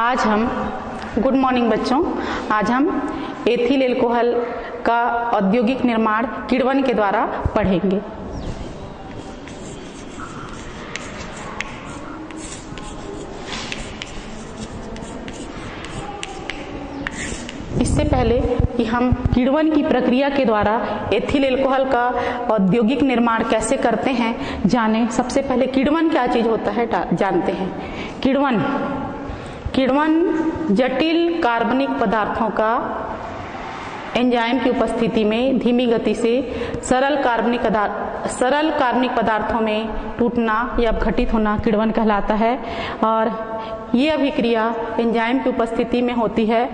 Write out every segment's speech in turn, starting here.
आज हम good morning बच्चों, आज हम एथिल एल्कोहल का औद्योगिक निर्माण किण्वन के द्वारा पढ़ेंगे। इससे पहले कि हम किण्वन की प्रक्रिया के द्वारा एथिल एल्कोहल का औद्योगिक निर्माण कैसे करते हैं जाने, सबसे पहले किण्वन क्या चीज होता है जानते हैं। किण्वन जटिल कार्बनिक पदार्थों का एंजाइम की उपस्थिति में धीमी गति से सरल कार्बनिक पदार्थों में टूटना या अपघटित होना किण्वन कहलाता है। और ये अभिक्रिया एंजाइम की उपस्थिति में होती है।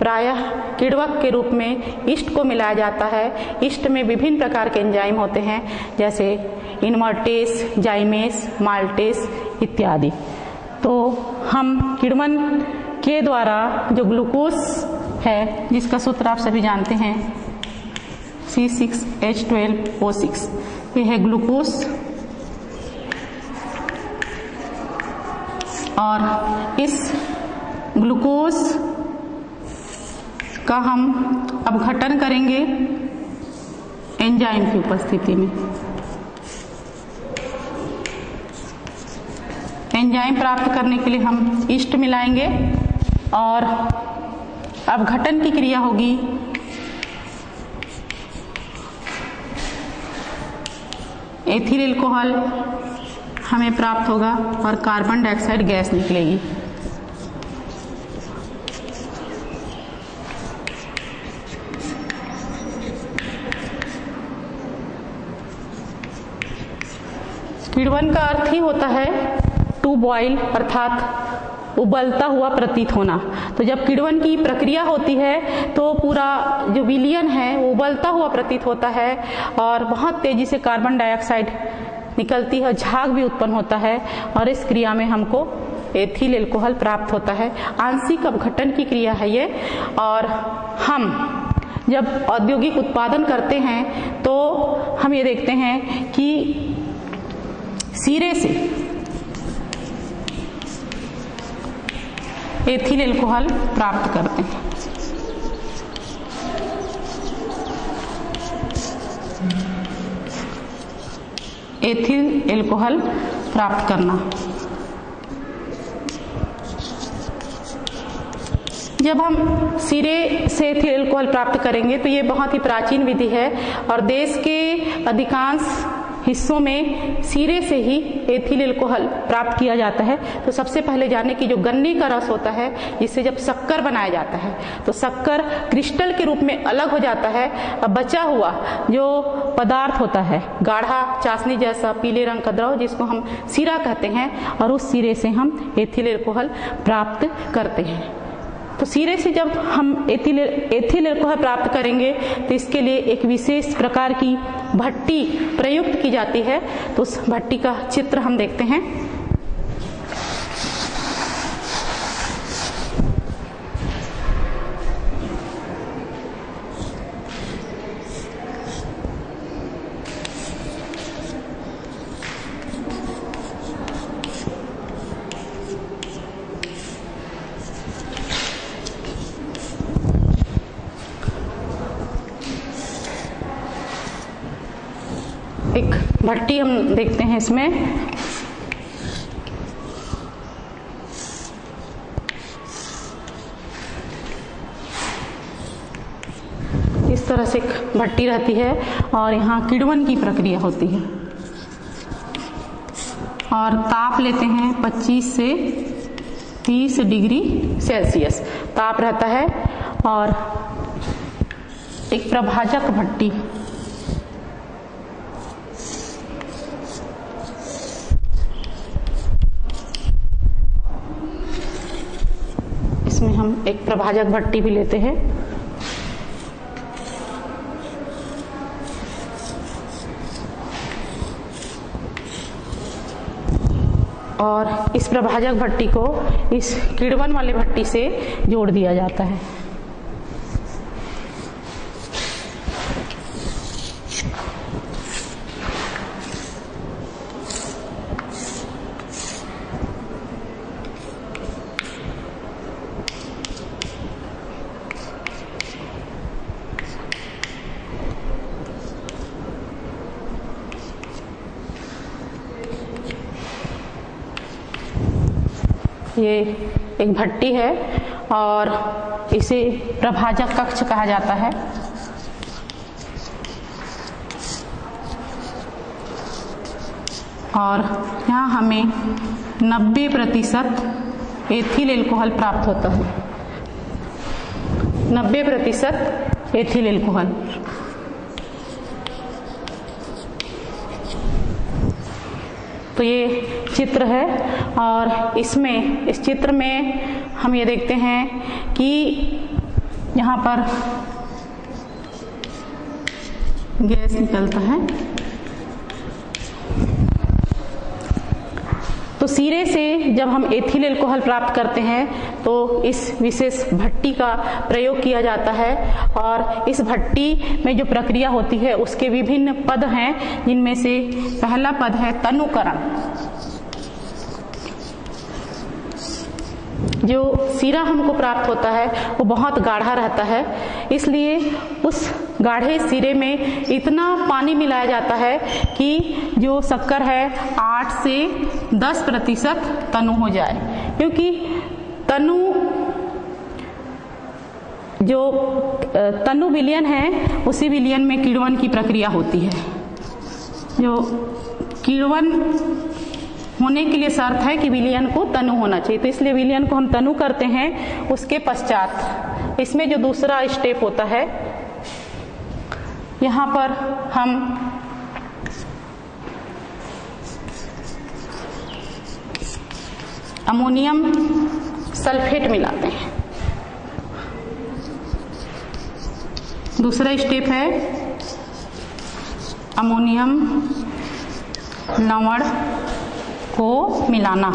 प्रायः किण्वक के रूप में ईस्ट को मिलाया जाता है। ईस्ट में विभिन्न प्रकार के एंजाइम होते हैं जैसे इन्वर्टेस, जाइमेस, माल्टेस इत्यादि। तो हम किण्वन के द्वारा जो ग्लूकोज है जिसका सूत्र आप सभी जानते हैं C6H12O6, ये है ग्लूकोज। और इस ग्लूकोज का हम अपघटन करेंगे एंजाइम की उपस्थिति में। एंजाइम प्राप्त करने के लिए हम ईस्ट मिलाएंगे और अपघटन की क्रिया होगी। एथिल एल्कोहल हमें प्राप्त होगा और कार्बन डाइऑक्साइड गैस निकलेगी। किण्वन का अर्थ ही होता है टू बॉइल अर्थात उबलता हुआ प्रतीत होना। तो जब किण्वन की प्रक्रिया होती है तो पूरा जो विलियन है वो उबलता हुआ प्रतीत होता है और बहुत तेजी से कार्बन डाइऑक्साइड निकलती है, झाग भी उत्पन्न होता है और इस क्रिया में हमको एथिल एल्कोहल प्राप्त होता है। आंशिक अपघटन की क्रिया है ये। और हम जब औद्योगिक उत्पादन करते हैं तो हम ये देखते हैं कि सिरे से एथिल एल्कोहल प्राप्त करते हैं। एथिल एल्कोहल प्राप्त करना, जब हम सिरे से एथिल एल्कोहल प्राप्त करेंगे तो ये बहुत ही प्राचीन विधि है और देश के अधिकांश हिस्सों में सिरे से ही एथिल एल्कोहल प्राप्त किया जाता है। तो सबसे पहले जाने कि जो गन्ने का रस होता है जिससे जब शक्कर बनाया जाता है तो शक्कर क्रिस्टल के रूप में अलग हो जाता है। अब बचा हुआ जो पदार्थ होता है गाढ़ा चाशनी जैसा पीले रंग का द्रव जिसको हम सिरा कहते हैं और उस सिरे से हम एथिल एल्कोहल प्राप्त करते हैं। तो सिरे से जब हम एथिल एल्कोहल प्राप्त करेंगे तो इसके लिए एक विशेष प्रकार की भट्टी प्रयुक्त की जाती है। तो उस भट्टी का चित्र हम देखते हैं। एक भट्टी हम देखते हैं, इसमें इस तरह से एक भट्टी रहती है और यहाँ किण्वन की प्रक्रिया होती है। और ताप लेते हैं 25 से 30 डिग्री सेल्सियस ताप रहता है। और एक प्रभाजक भट्टी, इसमें हम एक प्रभाजक भट्टी भी लेते हैं। और इस प्रभाजक भट्टी को इस किण्वन वाले भट्टी से जोड़ दिया जाता है। ये एक भट्टी है और इसे प्रभाजक कक्ष कहा जाता है। और यहाँ हमें 90% एथिल एल्कोहल प्राप्त होता है, 90% एथिल एल्कोहल। तो ये चित्र है और इसमें इस चित्र में हम ये देखते हैं कि यहाँ पर गैस निकलता है। तो सिरे से जब हम एथिल एल्कोहल प्राप्त करते हैं तो इस विशेष भट्टी का प्रयोग किया जाता है और इस भट्टी में जो प्रक्रिया होती है उसके विभिन्न पद हैं, जिनमें से पहला पद है तनुकरण। जो सिरा हमको प्राप्त होता है वो बहुत गाढ़ा रहता है, इसलिए उस गाढ़े सिरे में इतना पानी मिलाया जाता है कि जो शक्कर है 8 से 10% तनु हो जाए, क्योंकि तनु जो तनु विलयन है उसी विलयन में किण्वन की प्रक्रिया होती है। जो किण्वन होने के लिए शर्त है कि विलयन को तनु होना चाहिए, तो इसलिए विलयन को हम तनु करते हैं। उसके पश्चात इसमें जो दूसरा स्टेप होता है, यहाँ पर हम अमोनियम सल्फेट मिलाते हैं। दूसरा स्टेप है अमोनियम लवण को मिलाना।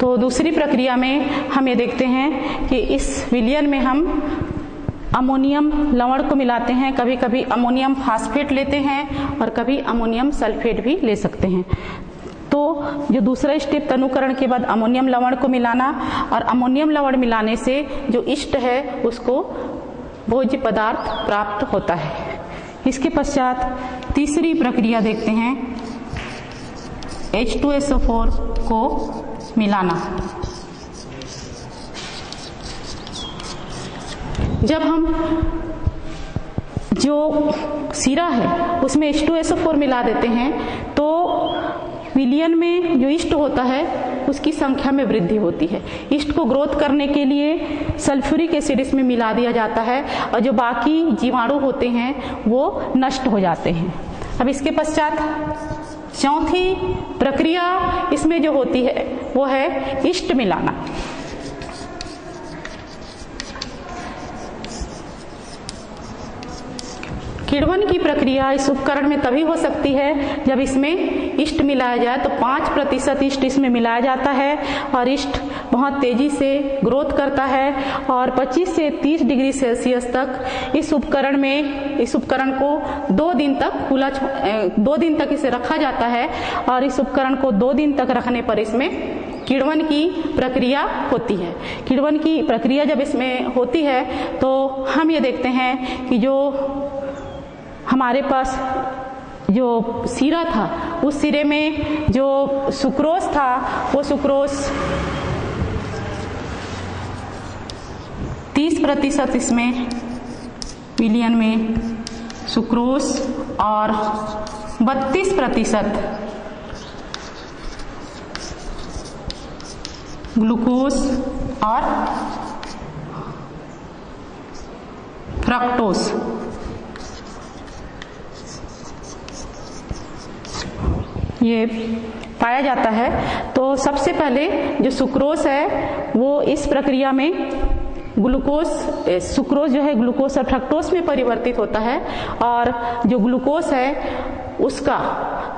तो दूसरी प्रक्रिया में हम ये देखते हैं कि इस विलयन में हम अमोनियम लवण को मिलाते हैं, कभी कभी अमोनियम फास्फेट लेते हैं और कभी अमोनियम सल्फेट भी ले सकते हैं। तो जो दूसरा स्टेप तनुकरण के बाद अमोनियम लवण को मिलाना, और अमोनियम लवण मिलाने से जो ईस्ट है उसको भोज्य पदार्थ प्राप्त होता है। इसके पश्चात तीसरी प्रक्रिया देखते हैं, H2SO4 को मिलाना। जब हम जो सिरा है उसमें H2SO4 मिला देते हैं तो विलयन में जो ईस्ट होता है उसकी संख्या में वृद्धि होती है। ईस्ट को ग्रोथ करने के लिए सल्फ्यूरिक एसिड इसमें मिला दिया जाता है और जो बाकी जीवाणु होते हैं वो नष्ट हो जाते हैं। अब इसके पश्चात चौथी प्रक्रिया इसमें जो होती है वो है ईस्ट मिलाना। किण्वन की प्रक्रिया इस उपकरण में तभी हो सकती है जब इसमें ईस्ट मिलाया जाए। तो 5% ईस्ट इसमें मिलाया जाता है और ईस्ट बहुत तेजी से ग्रोथ करता है और 25 से 30 डिग्री सेल्सियस तक इस उपकरण में, इस उपकरण को 2 दिन तक खुला, 2 दिन तक इसे रखा जाता है और इस उपकरण को 2 दिन तक रखने पर इसमें किण्वन की प्रक्रिया होती है। किण्वन की प्रक्रिया जब इसमें होती है तो हम ये देखते हैं कि जो हमारे पास जो सिरा था उस सिरे में जो सुक्रोज था वो सुक्रोज 30% इसमें विलयन में सुक्रोज और 32% ग्लूकोज और फ्रक्टोज। ये पाया जाता है। तो सबसे पहले जो सुक्रोज है वो इस प्रक्रिया में ग्लूकोज, सुक्रोज जो है ग्लूकोज और फ्रक्टोज में परिवर्तित होता है और जो ग्लूकोज है उसका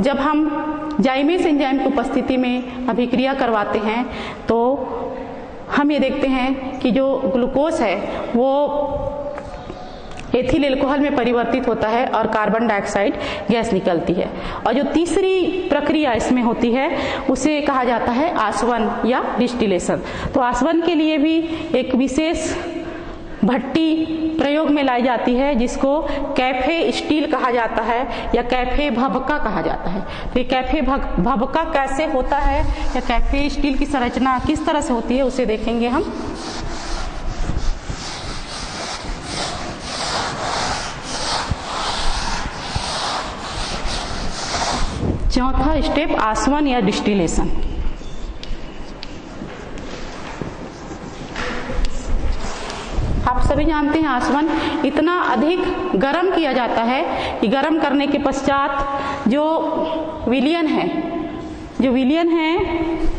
जब हम जाइमेस एंजाइम की उपस्थिति में अभिक्रिया करवाते हैं तो हम ये देखते हैं कि जो ग्लूकोज है वो एथिल एल्कोहल में परिवर्तित होता है और कार्बन डाइऑक्साइड गैस निकलती है। और जो तीसरी प्रक्रिया इसमें होती है उसे कहा जाता है आसवन या डिस्टिलेशन। तो आसवन के लिए भी एक विशेष भट्टी प्रयोग में लाई जाती है जिसको कैफे स्टील कहा जाता है या कैफे भभका कहा जाता है। तो ये कैफे भभका कैसे होता है या कैफे स्टील की संरचना किस तरह से होती है उसे देखेंगे हम। चौथा स्टेप आसवन या डिस्टिलेशन। आप सभी जानते हैं आसवन इतना अधिक गर्म किया जाता है कि गर्म करने के पश्चात जो विलियन है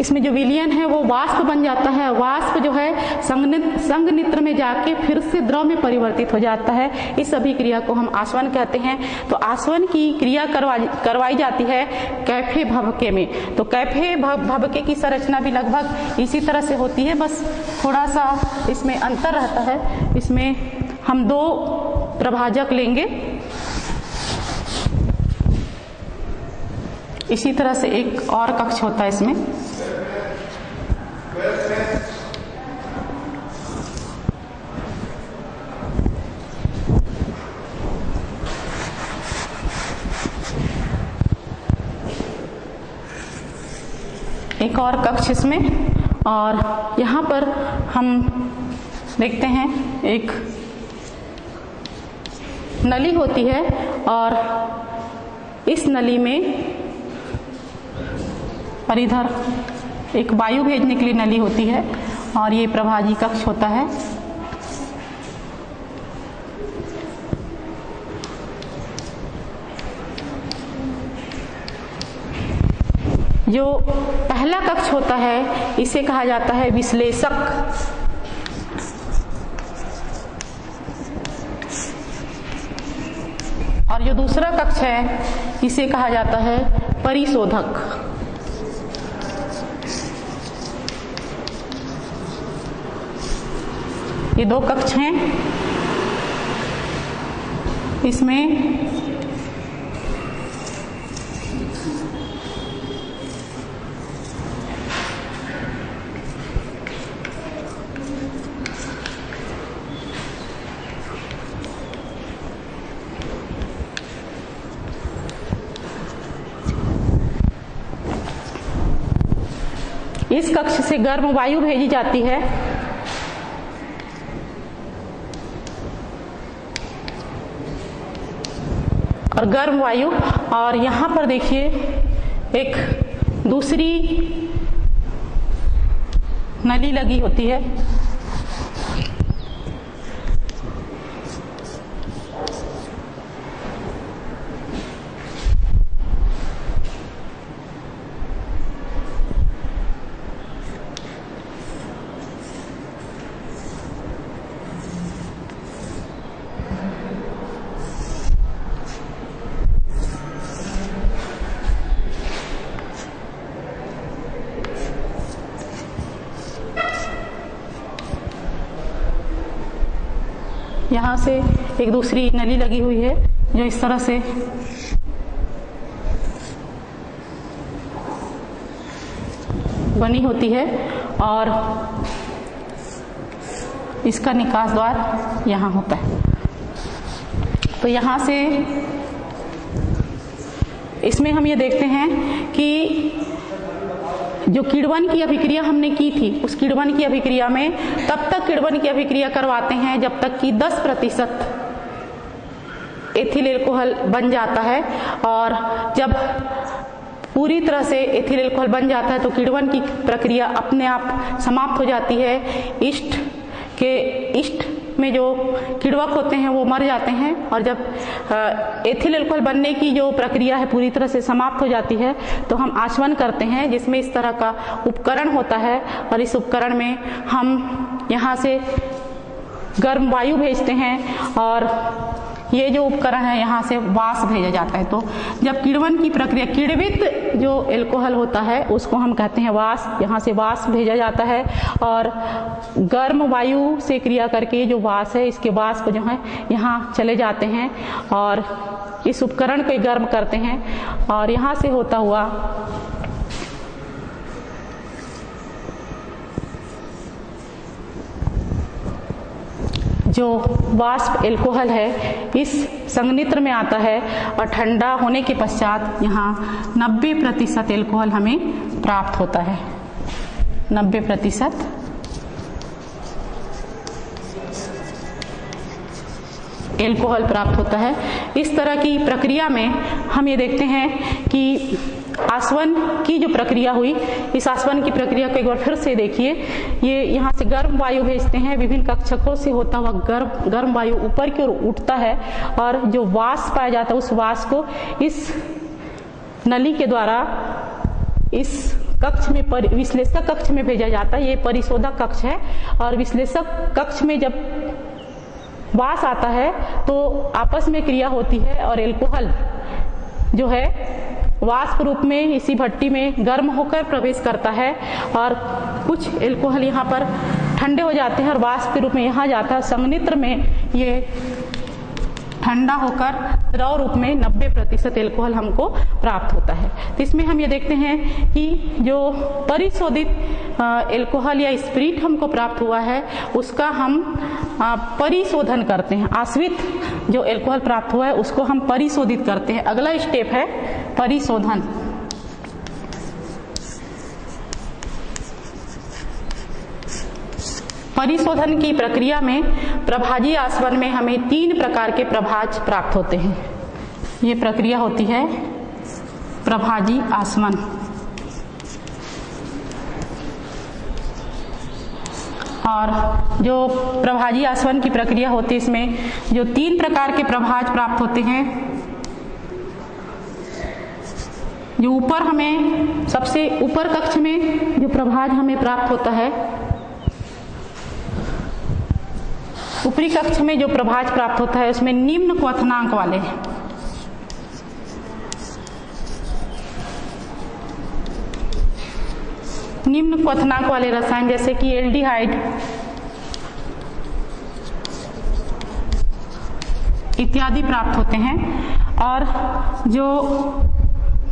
इसमें जो विलियन है वो वाष्प बन जाता है। वाष्प जो है संघनित्र में जाके फिर से द्रव में परिवर्तित हो जाता है। इस सभी क्रिया को हम आसवन कहते हैं। तो आसवन की क्रिया करवाई जाती है कैफे भभके में। तो कैफे भभके की संरचना भी लगभग इसी तरह से होती है, बस थोड़ा सा इसमें अंतर रहता है। इसमें हम 2 प्रभाजक लेंगे, इसी तरह से एक और कक्ष होता है इसमें। एक और कक्ष इसमें, और यहाँ पर हम देखते हैं एक नली होती है और इस नली में और इधर एक वायु भेजने के लिए नली होती है और ये प्रभाजी कक्ष होता है। जो पहला कक्ष होता है इसे कहा जाता है विश्लेषक। और जो दूसरा कक्ष है इसे कहा जाता है परिशोधक। ये 2 कक्ष हैं, इसमें इस कक्ष से गर्म वायु भेजी जाती है और गर्म वायु, और यहाँ पर देखिए एक दूसरी नली लगी होती है। यहाँ से एक दूसरी नली लगी हुई है जो इस तरह से बनी होती है और इसका निकास द्वार यहाँ होता है। तो यहाँ से इसमें हम ये देखते हैं कि जो किड़वन की अभिक्रिया हमने की थी उस किड़वन की अभिक्रिया में तब तक किड़वन की अभिक्रिया करवाते हैं जब तक कि 10% एथिल एल्कोहल बन जाता है, और जब पूरी तरह से एथिल एल्कोहल बन जाता है तो किड़वन की प्रक्रिया अपने आप समाप्त हो जाती है। ईस्ट में जो किड़वक होते हैं वो मर जाते हैं, और जब एथिल एल्कोहल बनने की जो प्रक्रिया है पूरी तरह से समाप्त हो जाती है तो हम आसवन करते हैं, जिसमें इस तरह का उपकरण होता है। और इस उपकरण में हम यहाँ से गर्म वायु भेजते हैं और ये जो उपकरण है यहाँ से वाष्प भेजा जाता है। तो जब किड़वन की प्रक्रिया, किड़वित जो एल्कोहल होता है उसको हम कहते हैं वाष्प, यहाँ से वाष्प भेजा जाता है और गर्म वायु से क्रिया करके जो वाष्प है इसके वाष्प जो है यहाँ चले जाते हैं और इस उपकरण को गर्म करते हैं और यहाँ से होता हुआ जो वाष्प एल्कोहल है इस संघनित्र में आता है और ठंडा होने के पश्चात यहाँ 90% एल्कोहल हमें प्राप्त होता है। 90% एल्कोहल प्राप्त होता है। इस तरह की प्रक्रिया में हम ये देखते हैं कि आसवन की जो प्रक्रिया हुई, इस आसवन की प्रक्रिया को एक बार फिर से देखिए। ये यहाँ से गर्म वायु भेजते हैं, विभिन्न कक्षकों से होता हुआ गर्म वायु ऊपर की ओर उठता है और जो वाष्प पाया जाता है उस वाष्प को इस नली के द्वारा इस कक्ष में विश्लेषक कक्ष में भेजा जाता है। ये परिशोधक कक्ष है और विश्लेषक कक्ष में जब वास आता है तो आपस में क्रिया होती है और एल्कोहल जो है वाष्प रूप में इसी भट्टी में गर्म होकर प्रवेश करता है और कुछ एल्कोहल यहाँ पर ठंडे हो जाते हैं और वाष्प के रूप में यहाँ जाता है। संघनित्र में ये ठंडा होकर द्रव रूप में 90% एल्कोहल हमको प्राप्त होता है। तो इसमें हम ये देखते हैं कि जो परिशोधित एल्कोहल या स्पिरिट हमको प्राप्त हुआ है उसका हम परिशोधन करते हैं। आश्वित जो एल्कोहल प्राप्त हुआ है उसको हम परिशोधित करते हैं। अगला स्टेप है परिशोधन। परिशोधन की प्रक्रिया में प्रभाजी आसवन में हमें 3 प्रकार के प्रभाज प्राप्त होते हैं। ये प्रक्रिया होती है प्रभाजी आसवन। और जो प्रभाजी आसवन की प्रक्रिया होती है इसमें जो तीन प्रकार के प्रभाज प्राप्त होते हैं, जो ऊपर हमें सबसे ऊपर कक्ष में जो प्रभाज हमें प्राप्त होता है, ऊपरी कक्ष में जो प्रभाज प्राप्त होता है उसमें निम्न क्वथनांक वाले रसायन जैसे कि एल्डिहाइड, इत्यादि प्राप्त होते हैं। और जो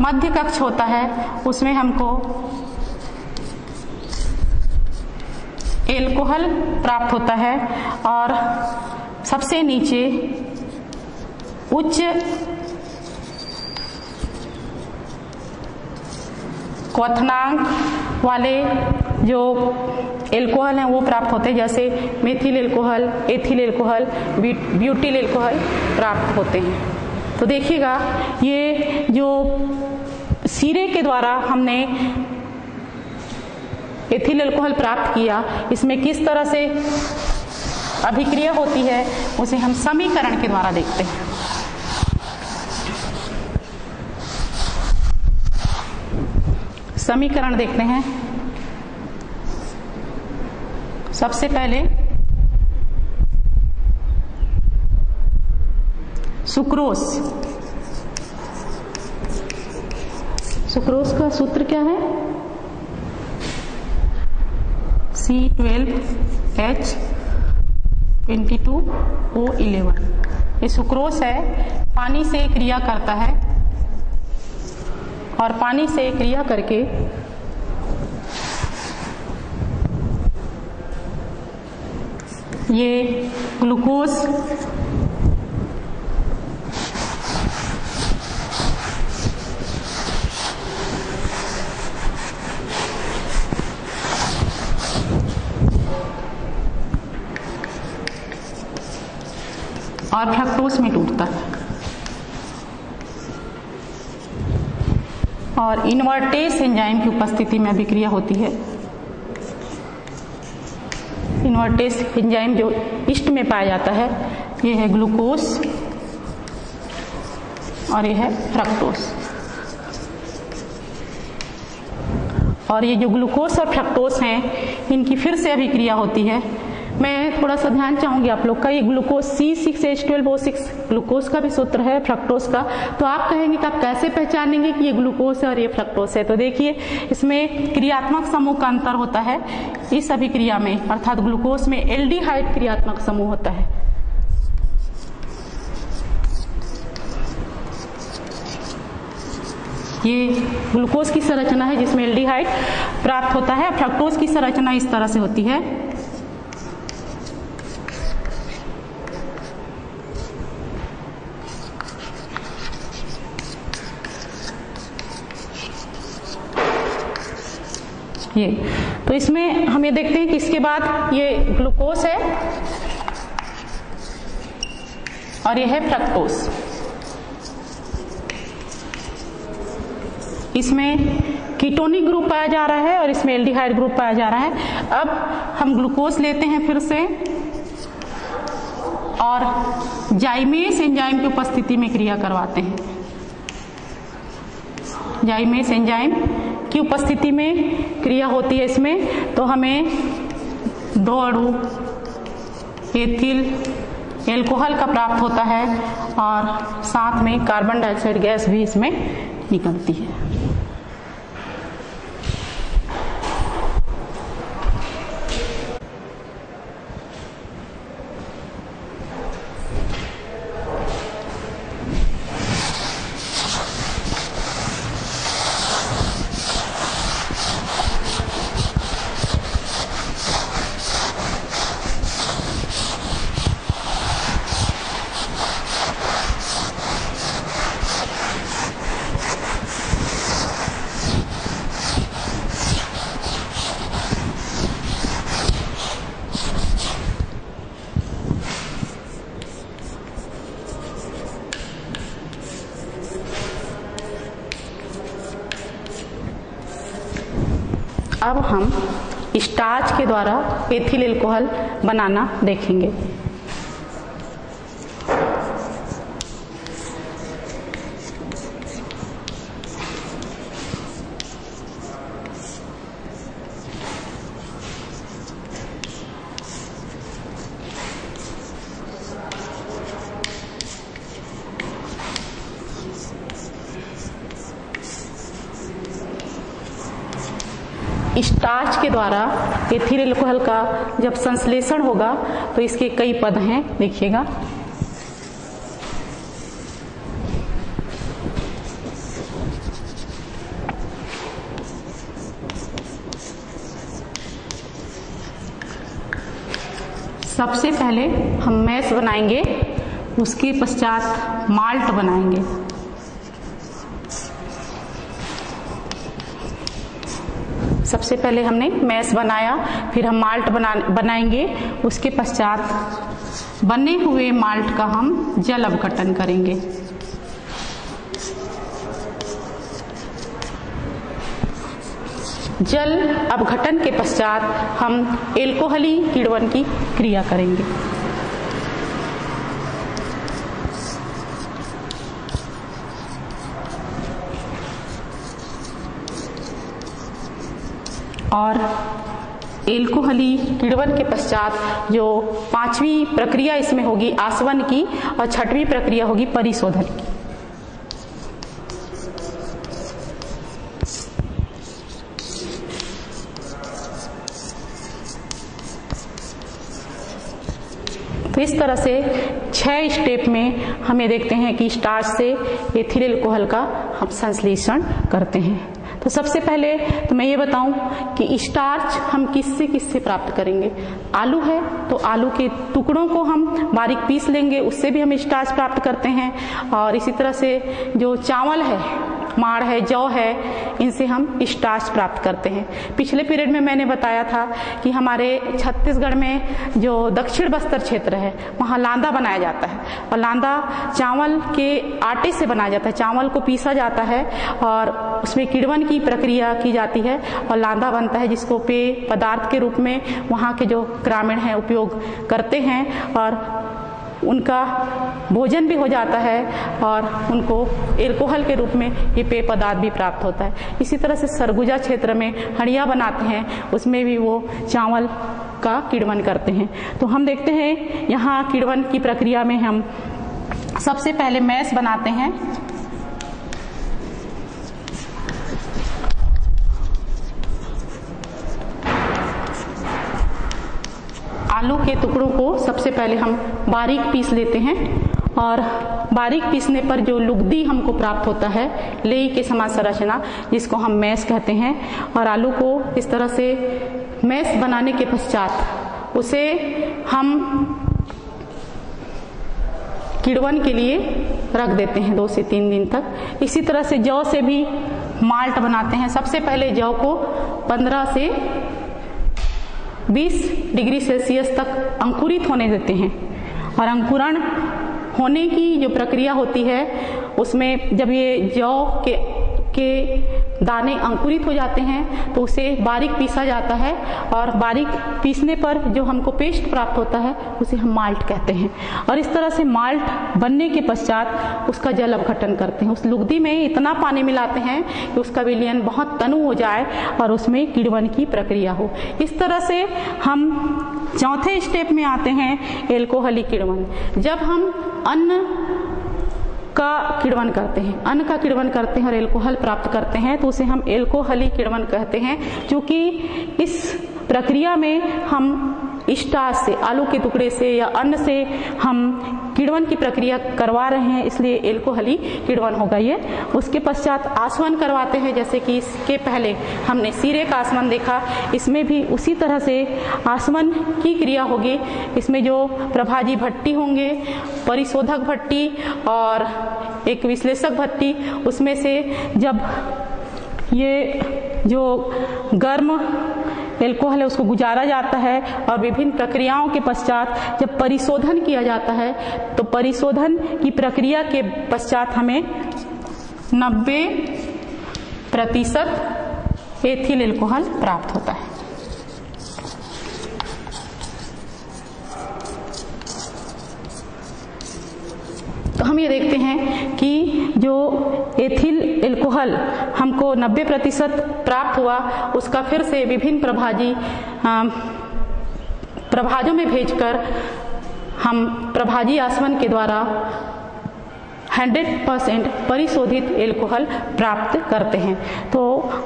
मध्य कक्ष होता है उसमें हमको एल्कोहल प्राप्त होता है और सबसे नीचे उच्च क्वथनांक वाले जो एल्कोहल हैं वो प्राप्त होते हैं, जैसे methyl alcohol, ethyl alcohol, butyl alcohol प्राप्त होते हैं। तो देखिएगा ये जो सिरे के द्वारा हमने एथिल एल्कोहल प्राप्त किया, इसमें किस तरह से अभिक्रिया होती है उसे हम समीकरण के द्वारा देखते हैं। समीकरण देखते हैं। सबसे पहले सुक्रोज का सूत्र क्या है? C12H22O11। ये सुक्रोज है, पानी से क्रिया करता है और पानी से क्रिया करके ये ग्लूकोज और फ्रक्टोज में टूटता है और इन्वर्टेस एंजाइम की उपस्थिति में अभिक्रिया होती है। इन्वर्टेस एंजाइम जो यीस्ट में पाया जाता है, ये है ग्लूकोज और ये है फ्रक्टोज। और ये जो ग्लूकोज और फ्रक्टोज हैं इनकी फिर से अभिक्रिया होती है। मैं थोड़ा सा ध्यान चाहूंगी आप लोग का। ये ग्लूकोज C6H12O6 ग्लूकोज का भी सूत्र है, फ्रक्टोज का। तो आप कहेंगे कि आप कैसे पहचानेंगे कि ये ग्लूकोज है और ये फ्रक्टोज है? तो देखिए इसमें क्रियात्मक समूह का अंतर होता है। इस अभिक्रिया में अर्थात ग्लूकोज में एल्डिहाइड क्रियात्मक समूह होता है ये ग्लूकोज की संरचना है जिसमें एल्डिहाइड प्राप्त होता है। फ्रक्टोज की संरचना इस तरह से होती है। ये। तो इसमें हम ये देखते हैं कि इसके बाद ये ग्लूकोज है और ये है फ्रक्टोज। इसमें कीटोनिक ग्रुप पाया जा रहा है और इसमें एल्डिहाइड ग्रुप पाया जा रहा है। अब हम ग्लूकोज लेते हैं फिर से और जाइमेस एंजाइम की उपस्थिति में क्रिया करवाते हैं। जाइमेस एंजाइम की उपस्थिति में क्रिया होती है इसमें, तो हमें दो अणु एथिल एल्कोहल का प्राप्त होता है और साथ में कार्बन डाइऑक्साइड गैस भी इसमें निकलती है। अब हम स्टार्च के द्वारा एथिल एल्कोहल बनाना देखेंगे। स्टार्च के द्वारा एथिल एल्कोहल का जब संश्लेषण होगा तो इसके कई पद हैं, देखिएगा। सबसे पहले हम मैस बनाएंगे, उसके पश्चात माल्ट बनाएंगे। सबसे पहले हमने मैस बनाया, फिर हम माल्ट बनाएंगे, उसके पश्चात बने हुए माल्ट का हम जल अपघटन करेंगे। जल अपघटन के पश्चात हम एल्कोहली किण्वन की क्रिया करेंगे। और एल्कोहली किण्वन के पश्चात जो पांचवी प्रक्रिया इसमें होगी आसवन की, और छठवीं प्रक्रिया होगी परिशोधन की। तो इस तरह से 6 स्टेप में हमें देखते हैं कि स्टार्च से एथिल एल्कोहल का हम संश्लेषण करते हैं। तो सबसे पहले तो मैं ये बताऊं कि स्टार्च हम किससे किससे प्राप्त करेंगे। आलू है तो आलू के टुकड़ों को हम बारीक पीस लेंगे, उससे भी हम स्टार्च प्राप्त करते हैं। और इसी तरह से जो चावल है, माड़ है, जौ है, इनसे हम स्टार्च प्राप्त करते हैं। पिछले पीरियड में मैंने बताया था कि हमारे छत्तीसगढ़ में जो दक्षिण बस्तर क्षेत्र है वहाँ लांदा बनाया जाता है, और लांदा चावल के आटे से बनाया जाता है। चावल को पीसा जाता है और उसमें किण्वन की प्रक्रिया की जाती है और लांदा बनता है, जिसको पेय पदार्थ के रूप में वहाँ के जो ग्रामीण हैं उपयोग करते हैं और उनका भोजन भी हो जाता है और उनको एल्कोहल के रूप में ये पेय पदार्थ भी प्राप्त होता है। इसी तरह से सरगुजा क्षेत्र में हड़िया बनाते हैं, उसमें भी वो चावल का किण्वन करते हैं। तो हम देखते हैं यहाँ किण्वन की प्रक्रिया में हम सबसे पहले मैस बनाते हैं। आलू के टुकड़ों को सबसे पहले हम बारीक पीस लेते हैं और बारीक पीसने पर जो लुगदी हमको प्राप्त होता है, लेई के समान संरचना, जिसको हम मैश कहते हैं। और आलू को इस तरह से मैश बनाने के पश्चात उसे हम किण्वन के लिए रख देते हैं 2 से 3 दिन तक। इसी तरह से जौ से भी माल्ट बनाते हैं। सबसे पहले जौ को 15 से 20 डिग्री सेल्सियस तक अंकुरित होने देते हैं और अंकुरण होने की जो प्रक्रिया होती है उसमें जब ये जौ के दाने अंकुरित हो जाते हैं तो उसे बारीक पीसा जाता है और बारीक पीसने पर जो हमको पेस्ट प्राप्त होता है उसे हम माल्ट कहते हैं। और इस तरह से माल्ट बनने के पश्चात उसका जल अपघटन करते हैं। उस लुगदी में इतना पानी मिलाते हैं कि उसका विलयन बहुत तनु हो जाए और उसमें किण्वन की प्रक्रिया हो। इस तरह से हम चौथे स्टेप में आते हैं, एल्कोहली किण्वन। जब हम अन्न का किण्वन करते हैं, अन्न का किण्वन करते हैं और एल्कोहल प्राप्त करते हैं तो उसे हम एल्कोहली किण्वन कहते हैं। क्योंकि इस प्रक्रिया में हम स्टार्च से, आलू के टुकड़े से या अन्न से हम किण्वन की प्रक्रिया करवा रहे हैं, इसलिए एल्कोहली किण्वन होगा ये। उसके पश्चात आसवन करवाते हैं, जैसे कि इसके पहले हमने सीरे का आसवन देखा, इसमें भी उसी तरह से आसवन की क्रिया होगी। इसमें जो प्रभाजी भट्टी होंगे, परिशोधक भट्टी और एक विश्लेषक भट्टी, उसमें से जब ये जो गर्म एल्कोहल है उसको गुजारा जाता है और विभिन्न प्रक्रियाओं के पश्चात जब परिशोधन किया जाता है तो परिशोधन की प्रक्रिया के पश्चात हमें 90% एथिल एल्कोहल प्राप्त होता है। तो हम ये देखते हैं कि जो एथिल एल्कोहल हमको 90% प्राप्त हुआ उसका फिर से विभिन्न प्रभाजों में भेजकर हम प्रभाजी आसवन के द्वारा 100% परिशोधित एल्कोहल प्राप्त करते हैं। तो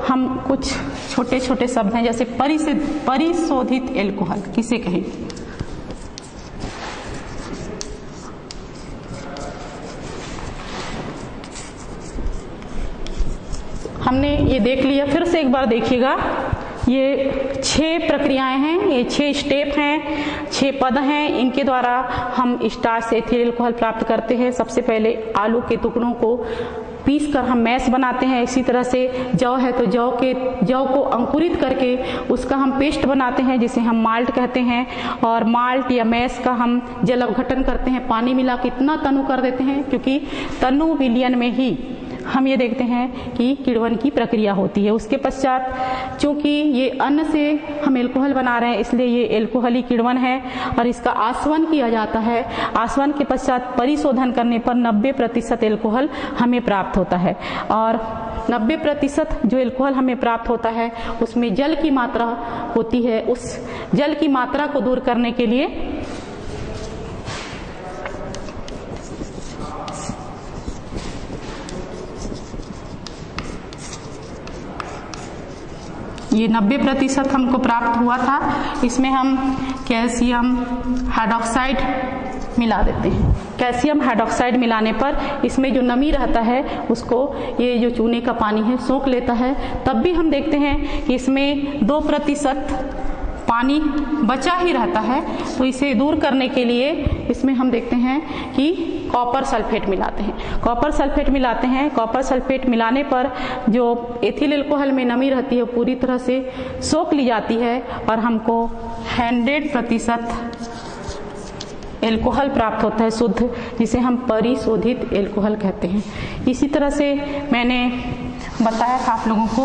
हम कुछ छोटे छोटे शब्द हैं, जैसे परिशोधित एल्कोहल किसे कहेंगे, हमने ये देख लिया। फिर से एक बार देखिएगा, ये 6 प्रक्रियाएं हैं, ये 6 स्टेप हैं, 6 पद हैं। इनके द्वारा हम स्टार्च से एथिल एल्कोहल प्राप्त करते हैं। सबसे पहले आलू के टुकड़ों को पीस कर हम मैश बनाते हैं। इसी तरह से जौ है तो जौ को अंकुरित करके उसका हम पेस्ट बनाते हैं जिसे हम माल्ट कहते हैं। और माल्ट या मैश का हम जल अवघटन करते हैं, पानी मिला के इतना तनु कर देते हैं क्योंकि तनु विलयन में ही हम ये देखते हैं कि किण्वन की प्रक्रिया होती है। उसके पश्चात चूंकि ये अन्न से हम एल्कोहल बना रहे हैं इसलिए ये एल्कोहली किण्वन है और इसका आसवन किया जाता है। आसवन के पश्चात परिशोधन करने पर 90% एल्कोहल हमें प्राप्त होता है। और 90% जो एल्कोहल हमें प्राप्त होता है उसमें जल की मात्रा होती है। उस जल की मात्रा को दूर करने के लिए ये 90% हमको प्राप्त हुआ था, इसमें हम कैल्शियम हाइड्रोक्साइड मिला देते हैं। कैल्शियम हाइड्रोक्साइड मिलाने पर इसमें जो नमी रहता है उसको ये जो चूने का पानी है सोख लेता है। तब भी हम देखते हैं कि इसमें 2% पानी बचा ही रहता है। तो इसे दूर करने के लिए इसमें हम देखते हैं कि कॉपर सल्फेट मिलाते हैं। कॉपर सल्फेट मिलाने पर जो एथिल एल्कोहल में नमी रहती है पूरी तरह से सोख ली जाती है और हमको 100% एल्कोहल प्राप्त होता है शुद्ध, जिसे हम परिशोधित एल्कोहल कहते हैं। इसी तरह से मैंने बताया था आप लोगों को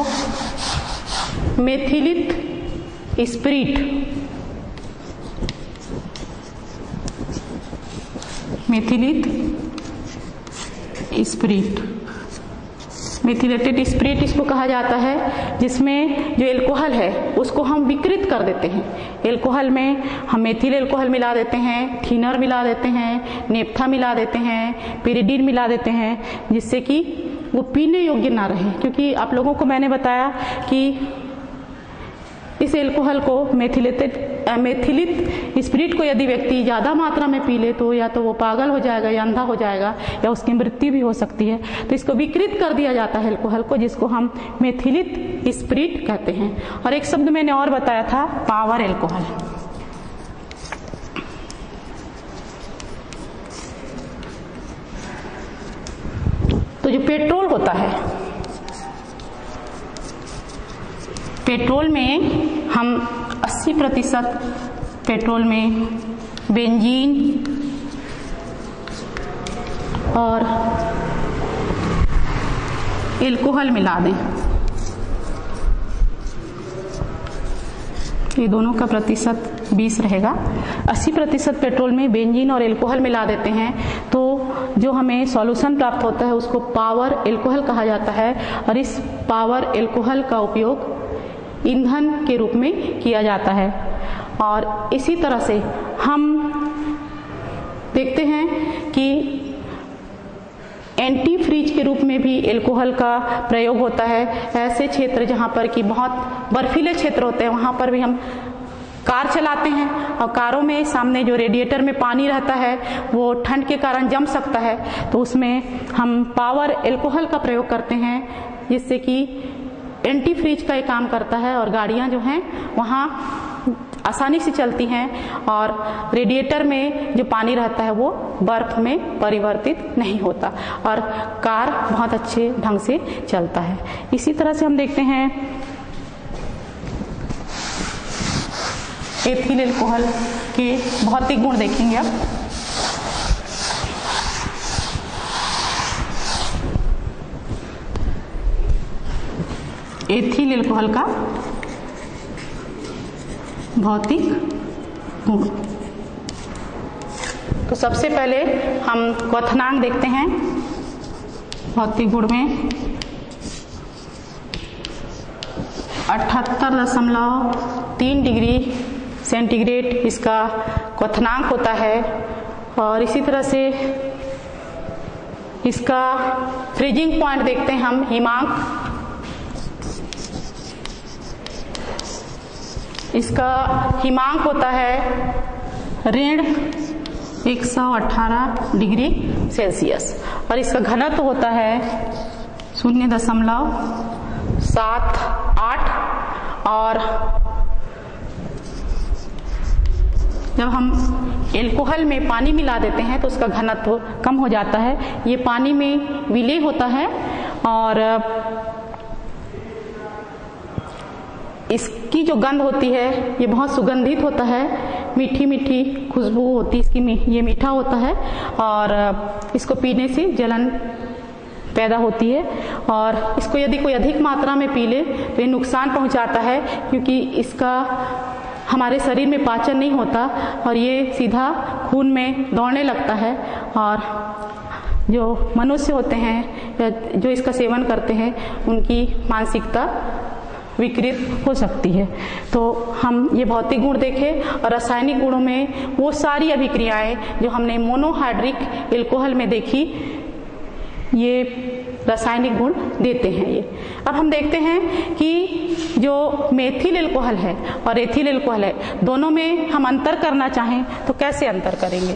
मेथिलित मेथिलेटेड स्पिरिट इसको कहा जाता है, जिसमें जो एल्कोहल है उसको हम विकृत कर देते हैं। एल्कोहल में हम मेथिल एल्कोहल मिला देते हैं, थिनर मिला देते हैं, नेप्था मिला देते हैं, पिरिडीन मिला देते हैं, जिससे कि वो पीने योग्य ना रहे। क्योंकि आप लोगों को मैंने बताया कि इस एल्कोहल को मेथिलित स्पिरिट को यदि व्यक्ति ज़्यादा मात्रा में पी ले तो या तो वो पागल हो जाएगा या अंधा हो जाएगा या उसकी मृत्यु भी हो सकती है। तो इसको विकृत कर दिया जाता है एल्कोहल को, जिसको हम मेथिलित स्पिरिट कहते हैं। और एक शब्द मैंने और बताया था, पावर एल्कोहल। तो जो पेट्रोल होता है पेट्रोल में हम 80% पेट्रोल में बेंजीन और एल्कोहल मिला दें, ये दोनों का प्रतिशत 20 रहेगा। 80% पेट्रोल में बेंजीन और एल्कोहल मिला देते हैं तो जो हमें सॉल्यूशन प्राप्त होता है उसको पावर एल्कोहल कहा जाता है, और इस पावर एल्कोहल का उपयोग ईंधन के रूप में किया जाता है। और इसी तरह से हम देखते हैं कि एंटी फ्रीज के रूप में भी एल्कोहल का प्रयोग होता है। ऐसे क्षेत्र जहाँ पर कि बहुत बर्फीले क्षेत्र होते हैं वहाँ पर भी हम कार चलाते हैं, और कारों में सामने जो रेडिएटर में पानी रहता है वो ठंड के कारण जम सकता है, तो उसमें हम पावर एल्कोहल का प्रयोग करते हैं जिससे कि एंटी फ्रीज का ये काम करता है, और गाड़ियाँ जो हैं वहाँ आसानी से चलती हैं और रेडिएटर में जो पानी रहता है वो बर्फ में परिवर्तित नहीं होता, और कार बहुत अच्छे ढंग से चलता है। इसी तरह से हम देखते हैं एथिल एल्कोहल के भौतिक गुण देखेंगे। अब एथिल एल्कोहल का भौतिक गुण, तो सबसे पहले हम क्वथनांक देखते हैं। भौतिक गुण में 78.3 डिग्री सेंटीग्रेड इसका क्वथनांक होता है, और इसी तरह से इसका फ्रीजिंग पॉइंट देखते हैं हम, हिमांक। इसका हिमांक होता है -118 डिग्री सेल्सियस, और इसका घनत्व होता है 0.78। और जब हम एल्कोहल में पानी मिला देते हैं तो उसका घनत्व कम हो जाता है, ये पानी में विलय होता है, और इसकी जो गंध होती है ये बहुत सुगंधित होता है, मीठी मीठी खुशबू होती है इसकी, ये मीठा होता है, और इसको पीने से जलन पैदा होती है, और इसको यदि कोई अधिक मात्रा में पी ले तो ये नुकसान पहुंचाता है, क्योंकि इसका हमारे शरीर में पाचन नहीं होता और ये सीधा खून में दौड़ने लगता है, और जो मनुष्य होते हैं जो इसका सेवन करते हैं उनकी मानसिकता विकृत हो सकती है। तो हम ये भौतिक गुण देखे, और रासायनिक गुणों में वो सारी अभिक्रियाएं जो हमने मोनोहाइड्रिक एल्कोहल में देखी ये रासायनिक गुण देते हैं। ये अब हम देखते हैं कि जो मेथिल एल्कोहल है और एथिल एल्कोहल है दोनों में हम अंतर करना चाहें तो कैसे अंतर करेंगे।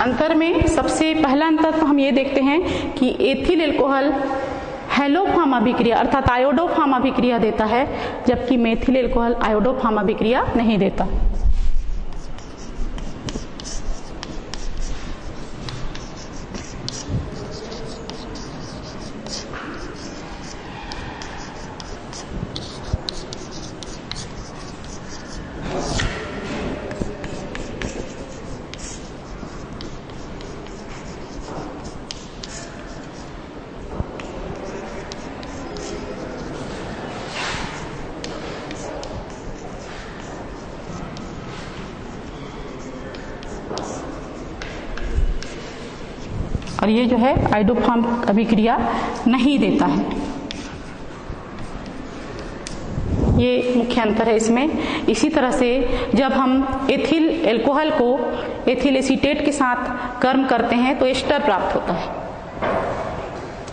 अंतर में सबसे पहला अंतर तो हम ये देखते हैं कि एथिल एल्कोहल हेलोफॉर्म अभिक्रिया अर्थात आयोडोफॉर्म अभिक्रिया देता है, जबकि मेथिल एल्कोहल आयोडोफॉर्म अभिक्रिया नहीं देता। और ये जो है आयोडोफॉर्म अभिक्रिया नहीं देता है, ये मुख्य अंतर है इसमें। इसी तरह से जब हम एथिल एल्कोहल को एथिल एसीटेट के साथ गर्म करते हैं तो एस्टर प्राप्त होता है,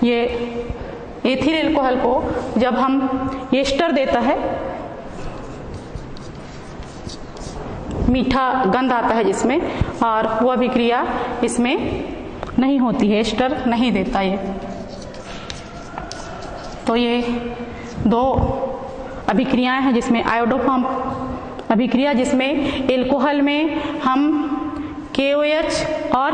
ये एथिल एल्कोहल को जब हम एस्टर देता है, मीठा गंध आता है जिसमें, और वह अभिक्रिया इसमें नहीं होती है, एस्टर नहीं देता ये। तो ये दो अभिक्रियाएं हैं जिसमें आयोडोफॉर्म अभिक्रिया, जिसमें एल्कोहल में हम KOH और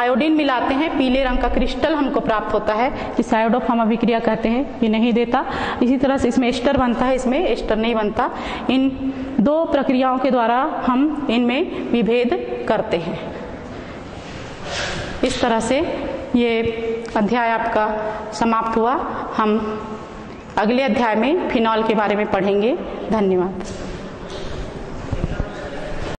आयोडीन मिलाते हैं, पीले रंग का क्रिस्टल हमको प्राप्त होता है, इस आयोडोफॉर्म अभिक्रिया कहते हैं। ये नहीं देता। इसी तरह से इसमें एस्टर बनता है, इसमें एस्टर नहीं बनता। इन दो प्रक्रियाओं के द्वारा हम इनमें विभेद करते हैं। इस तरह से ये अध्याय आपका समाप्त हुआ। हम अगले अध्याय में फिनॉल के बारे में पढ़ेंगे। धन्यवाद।